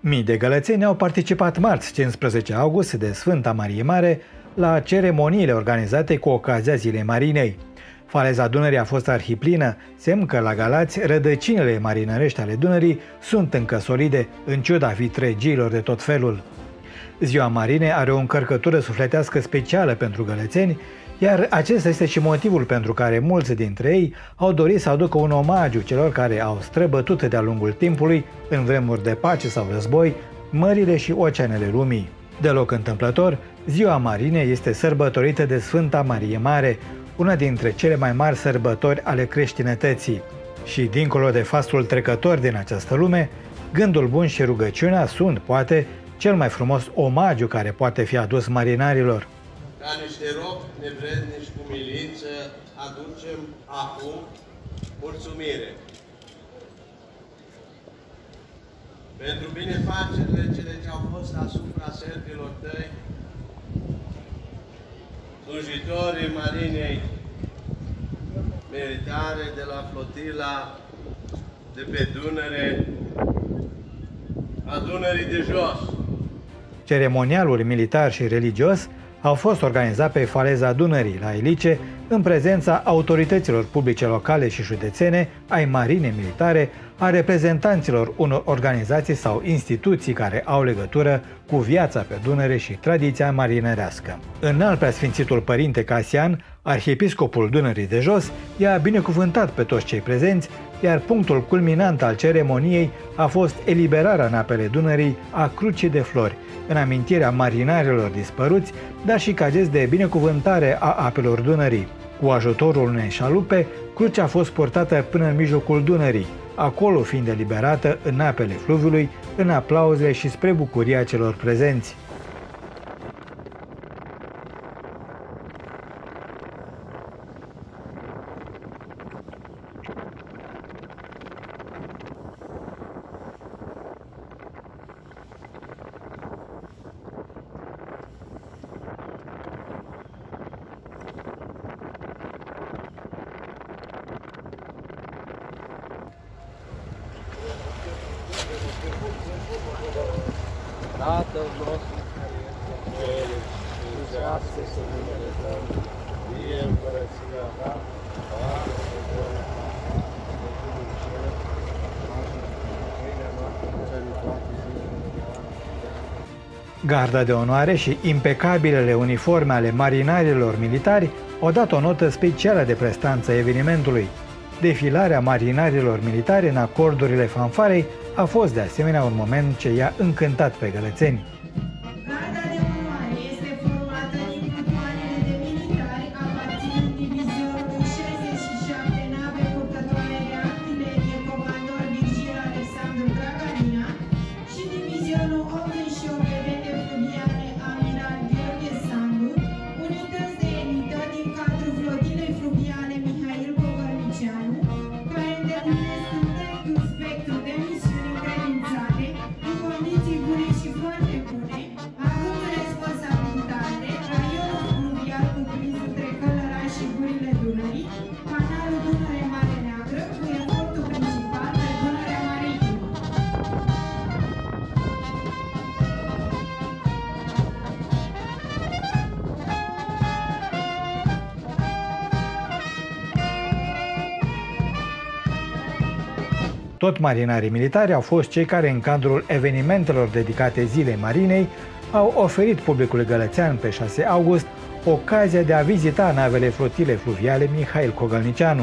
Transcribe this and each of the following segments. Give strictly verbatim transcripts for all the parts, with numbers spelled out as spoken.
Mii de gălățeni au participat marți cincisprezece august de Sfânta Marie Mare la ceremoniile organizate cu ocazia Zilei Marinei. Faleza Dunării a fost arhiplină, semn că la Galați rădăcinile marinărești ale Dunării sunt încă solide, în ciuda vitregiilor de tot felul. Ziua Marinei are o încărcătură sufletească specială pentru gălățeni, iar acesta este și motivul pentru care mulți dintre ei au dorit să aducă un omagiu celor care au străbătut de-a lungul timpului, în vremuri de pace sau război, mările și oceanele lumii. Deloc întâmplător, Ziua Marinei este sărbătorită de Sfânta Marie Mare, una dintre cele mai mari sărbători ale creștinătății. Și dincolo de fastul trecător din această lume, gândul bun și rugăciunea sunt, poate, cel mai frumos omagiu care poate fi adus marinarilor. Ca niște robi nevrednici cu milință, aducem acum mulțumire pentru binefacerile cele ce au fost asupra servilor tăi, slujitorii marinei militare de la flotila de pe Dunăre, a Dunării de jos. Ceremonialul militar și religios au fost organizat pe faleza Dunării, la Ilice, în prezența autorităților publice locale și județene, ai marinei militare, a reprezentanților unor organizații sau instituții care au legătură cu viața pe Dunăre și tradiția marinărească. Înalt preasfințitul părinte Casian, arhiepiscopul Dunării de Jos, i-a binecuvântat pe toți cei prezenți, iar punctul culminant al ceremoniei a fost eliberarea în apele Dunării a Crucii de Flori, în amintirea marinarilor dispăruți, dar și ca gest de binecuvântare a apelor Dunării. Cu ajutorul unei șalupe, crucea a fost portată până în mijlocul Dunării, acolo fiind eliberată în apele fluviului, în aplauze și spre bucuria celor prezenți. Tatăl nostru care este în ceruri, slujească să numele Tău, vie împărăția Ta, Doamne, să dăm Sfântul în cer, așa în mâinea noastră, cele toate zilele. Garda de onoare și impecabilele uniforme ale marinarilor militari au dat o notă specială de prestanță evenimentului. Defilarea marinarilor militari în acordurile fanfarei a fost de asemenea un moment ce i-a încântat pe gălățeni. Garda de onoare este formată din plutoanele de militari aparținând divizionului șaizeci și șapte nave purtătoare de artilerie comandor Virgil Alexandru Draganina și divizionul optzeci și opt vedete fluviale amiral Gheorghe Sandu, unități de elită din cadrul flotilei fluviale Mihail Kogălniceanu, care îndeplinesc întregul spectru de misiuni și foarte bune, având responsabilitate raionul fluvial cuprinsul Trecălăra și gurile Dunării, canalul Dunăre-Mare Neagră cu efortul principal de Dunărea Maritimă. Tot marinarii militari au fost cei care, în cadrul evenimentelor dedicate Zilei Marinei, au oferit publicului gălățean pe șase august ocazia de a vizita navele flotile fluviale Mihail Kogălniceanu.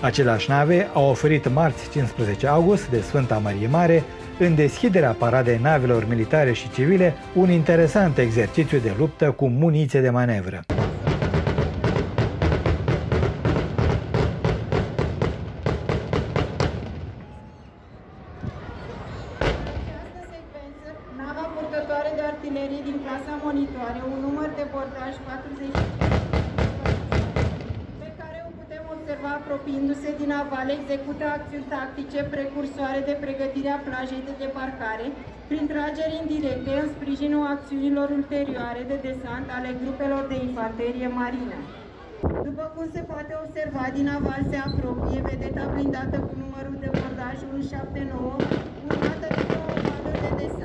Aceleași nave au oferit marți cincisprezece august de Sfânta Marie Mare, în deschiderea paradei navelor militare și civile, un interesant exercițiu de luptă cu muniție de manevră. Din clasa monitoare, un număr de portaj patruzeci pe care o putem observa apropiindu-se din navale, execută acțiuni tactice precursoare de pregătirea plajei de debarcare prin trageri indirecte în sprijinul acțiunilor ulterioare de desant ale grupelor de infanterie marină. După cum se poate observa, din naval se apropie vedeta blindată cu numărul de portaj unu șapte nouă, urmată de două valuri de desant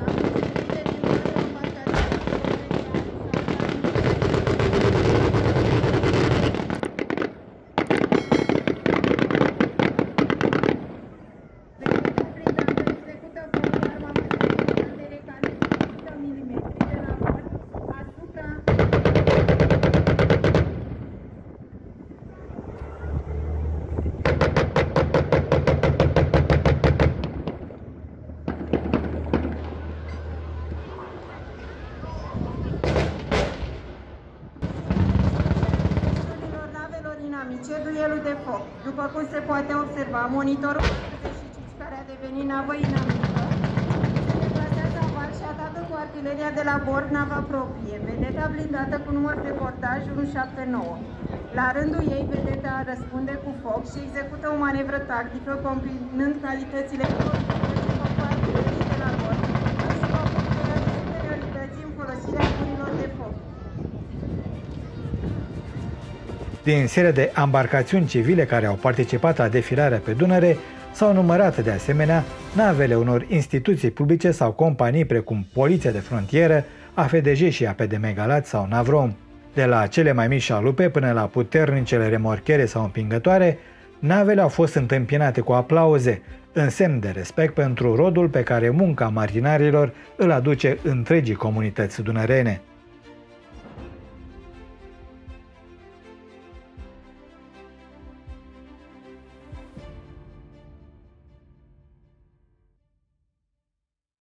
cum se poate observa, monitorul patruzeci și cinci, care a devenit navă inamică, se deplasează în val și atacă cu artileria de la bord nava proprie, vedeta blindată cu număr de portaj unu șapte nouă. La rândul ei, vedeta răspunde cu foc și execută o manevră tactică, combinând calitățile de la bord, superiorității în folosirea armelor de foc. Din serie de ambarcațiuni civile care au participat la defilarea pe Dunăre, s-au numărat de asemenea navele unor instituții publice sau companii precum Poliția de Frontieră, A F D J și A P D M Galați sau Navrom. De la cele mai mici șalupe până la puternicele remorchere sau împingătoare, navele au fost întâmpinate cu aplauze, în semn de respect pentru rodul pe care munca marinarilor îl aduce întregii comunități dunărene.